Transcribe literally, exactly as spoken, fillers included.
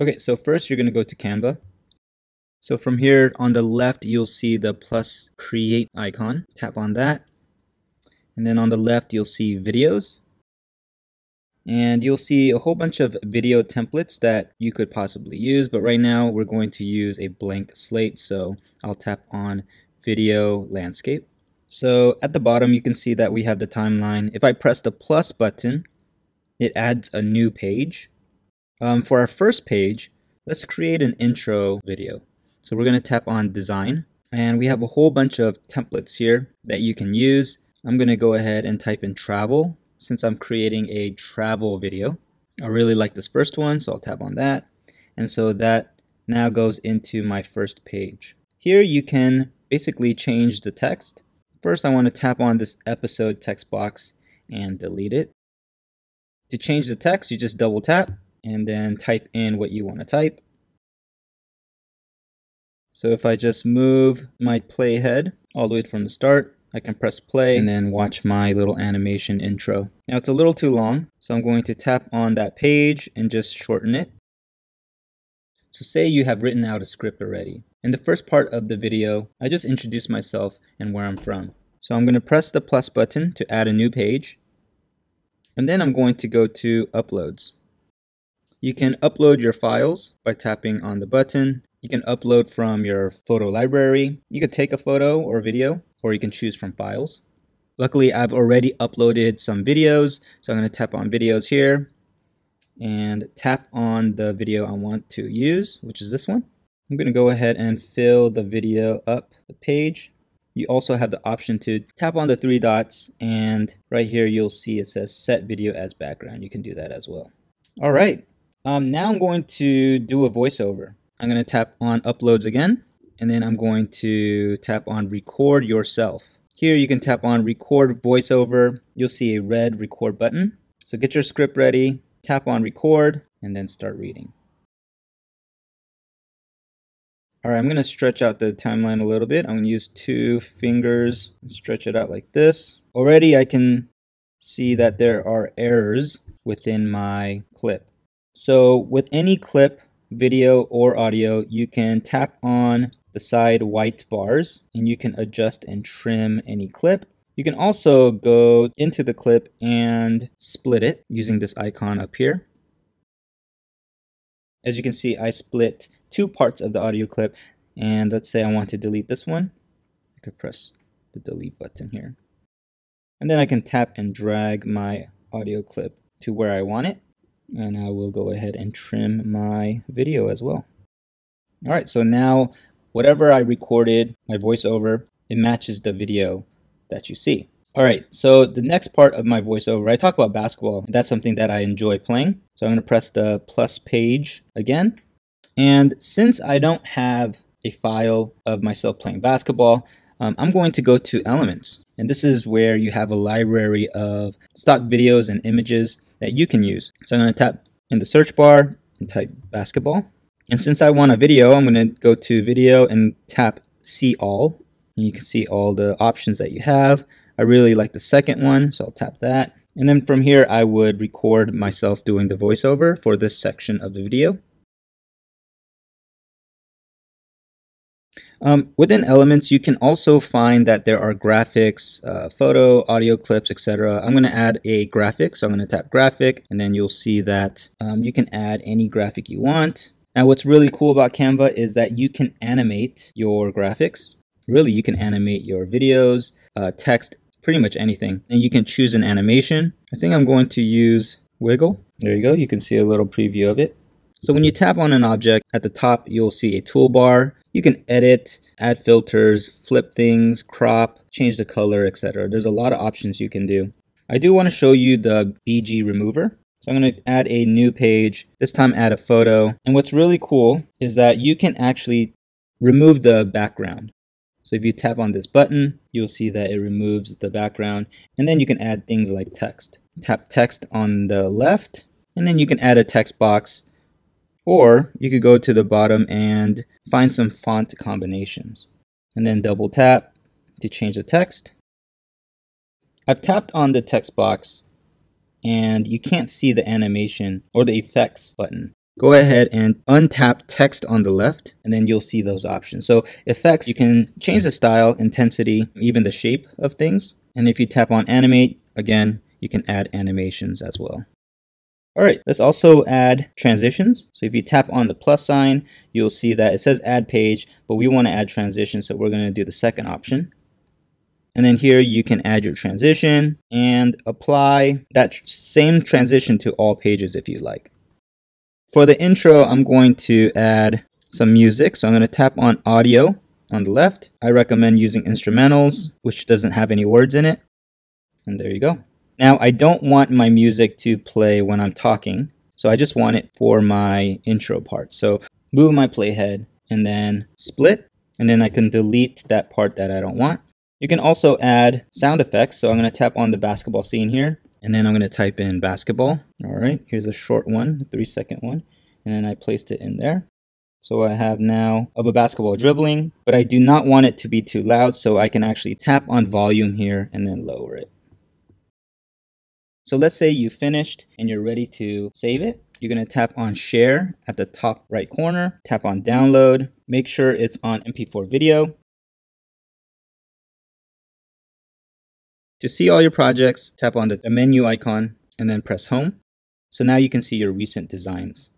Okay, so first you're going to go to Canva. So from here on the left, you'll see the plus create icon. Tap on that. And then on the left, you'll see videos. And you'll see a whole bunch of video templates that you could possibly use. But right now, we're going to use a blank slate. So I'll tap on video landscape. So at the bottom, you can see that we have the timeline. If I press the plus button, it adds a new page. Um, for our first page, let's create an intro video. So we're going to tap on design. And we have a whole bunch of templates here that you can use. I'm going to go ahead and type in travel, since I'm creating a travel video. I really like this first one, so I'll tap on that. And so that now goes into my first page. Here you can basically change the text. First, I want to tap on this episode text box and delete it. To change the text, you just double tap and then type in what you want to type. So if I just move my playhead all the way from the start, I can press play and then watch my little animation intro. Now it's a little too long, so I'm going to tap on that page and just shorten it. So say you have written out a script already. In the first part of the video, I just introduce myself and where I'm from. So I'm going to press the plus button to add a new page. And then I'm going to go to uploads. You can upload your files by tapping on the button. You can upload from your photo library. You could take a photo or video, or you can choose from files. Luckily, I've already uploaded some videos, so I'm going to tap on videos here and tap on the video I want to use, which is this one. I'm going to go ahead and fill the video up the page. You also have the option to tap on the three dots, and right here you'll see it says set video as background. You can do that as well. All right, um, now I'm going to do a voiceover. I'm going to tap on uploads again, and then I'm going to tap on record yourself. Here you can tap on record voiceover. You'll see a red record button. So get your script ready, tap on record, and then start reading. All right, I'm going to stretch out the timeline a little bit. I'm going to use two fingers and stretch it out like this. Already I can see that there are errors within my clip. So with any clip, video or audio, you can tap on the side white bars and you can adjust and trim any clip. You can also go into the clip and split it using this icon up here. As you can see, I split two parts of the audio clip, and let's say I want to delete this one. I could press the delete button here. And then I can tap and drag my audio clip to where I want it. And I will go ahead and trim my video as well. All right, so now whatever I recorded, my voiceover, it matches the video that you see. All right, so the next part of my voiceover, I talk about basketball. That's something that I enjoy playing. So I'm going to press the plus page again. And since I don't have a file of myself playing basketball, um, I'm going to go to Elements. And this is where you have a library of stock videos and images that you can use. So I'm going to tap in the search bar and type basketball. And since I want a video, I'm going to go to video and tap see all. And you can see all the options that you have. I really like the second one, so I'll tap that. And then from here, I would record myself doing the voiceover for this section of the video. Um, within Elements, you can also find that there are graphics, uh, photo, audio clips, et cetera. I'm going to add a graphic, so I'm going to tap graphic, and then you'll see that um, you can add any graphic you want. Now, what's really cool about Canva is that you can animate your graphics. Really, you can animate your videos, uh, text, pretty much anything. And you can choose an animation. I think I'm going to use Wiggle. There you go. You can see a little preview of it. So when you tap on an object, at the top, you'll see a toolbar. You can edit, add filters, flip things, crop, change the color, et cetera. There's a lot of options you can do. I do want to show you the B G remover. So I'm going to add a new page, this time add a photo. And what's really cool is that you can actually remove the background. So if you tap on this button, you'll see that it removes the background. And then you can add things like text. Tap text on the left, and then you can add a text box. Or you could go to the bottom and find some font combinations. And then double tap to change the text. I've tapped on the text box and you can't see the animation or the effects button. go ahead and untap text on the left, and then you'll see those options. So effects, you can change the style, intensity, even the shape of things. And if you tap on animate, again, you can add animations as well. All right, let's also add transitions. So if you tap on the plus sign, you'll see that it says add page, but we want to add transition, so we're going to do the second option. And then here you can add your transition and apply that same transition to all pages if you like. For the intro, I'm going to add some music. So I'm going to tap on audio on the left. I recommend using instrumentals, which doesn't have any words in it. And there you go. Now, I don't want my music to play when I'm talking, so I just want it for my intro part. So move my playhead and then split, and then I can delete that part that I don't want. You can also add sound effects, so I'm going to tap on the basketball scene here, and then I'm going to type in basketball. All right, here's a short one, three second one, and then I placed it in there. So I have now of a basketball dribbling, but I do not want it to be too loud, so I can actually tap on volume here and then lower it. So let's say you finished and you're ready to save it. You're going to tap on share at the top right corner, tap on download, make sure it's on M P four video. To see all your projects, tap on the menu icon and then press home. So now you can see your recent designs.